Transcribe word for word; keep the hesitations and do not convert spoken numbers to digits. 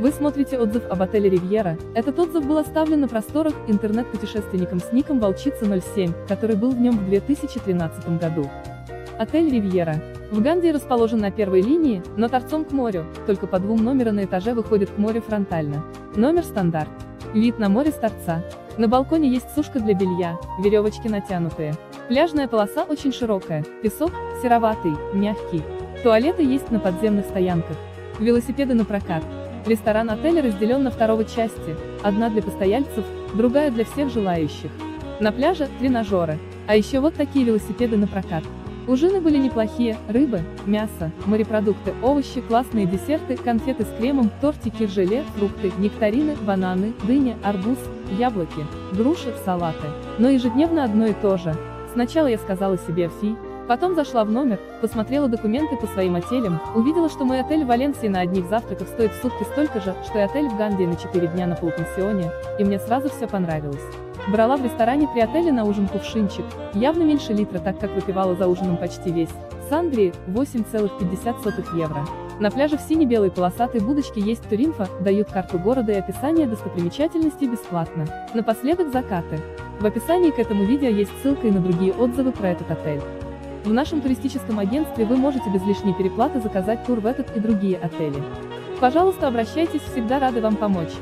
Вы смотрите отзыв об отеле «Ривьера». Этот отзыв был оставлен на просторах интернет-путешественником с ником «Волчица ноль семь», который был в нем в две тысячи тринадцатом году. Отель «Ривьера» в Гандии расположен на первой линии, но торцом к морю, только по двум номерам на этаже выходит к морю фронтально. Номер стандарт. Вид на море с торца. На балконе есть сушка для белья, веревочки натянутые. Пляжная полоса очень широкая, песок сероватый, мягкий. Туалеты есть на подземных стоянках. Велосипеды на прокат. Ресторан отеля разделен на второй части, одна для постояльцев, другая для всех желающих. На пляже тренажеры, а еще вот такие велосипеды на прокат. Ужины были неплохие: рыбы, мясо, морепродукты, овощи, классные десерты, конфеты с кремом, тортики, желе, фрукты, нектарины, бананы, дыня, арбуз, яблоки, груши, салаты. Но ежедневно одно и то же. Сначала я сказала себе «фи», потом зашла в номер, посмотрела документы по своим отелям, увидела, что мой отель в Валенсии на одних завтраках стоит в сутки столько же, что и отель в Гандии на четыре дня на полупенсионе, и мне сразу все понравилось. Брала в ресторане при отеле на ужин кувшинчик, явно меньше литра, так как выпивала за ужином почти весь. Сандрии – восемь целых пятьдесят сотых евро. На пляже в сине-белой полосатой будочке есть туринфа, дают карту города и описание достопримечательностей бесплатно. Напоследок закаты. В описании к этому видео есть ссылка и на другие отзывы про этот отель. В нашем туристическом агентстве вы можете без лишней переплаты заказать тур в этот и другие отели. Пожалуйста, обращайтесь, всегда рады вам помочь.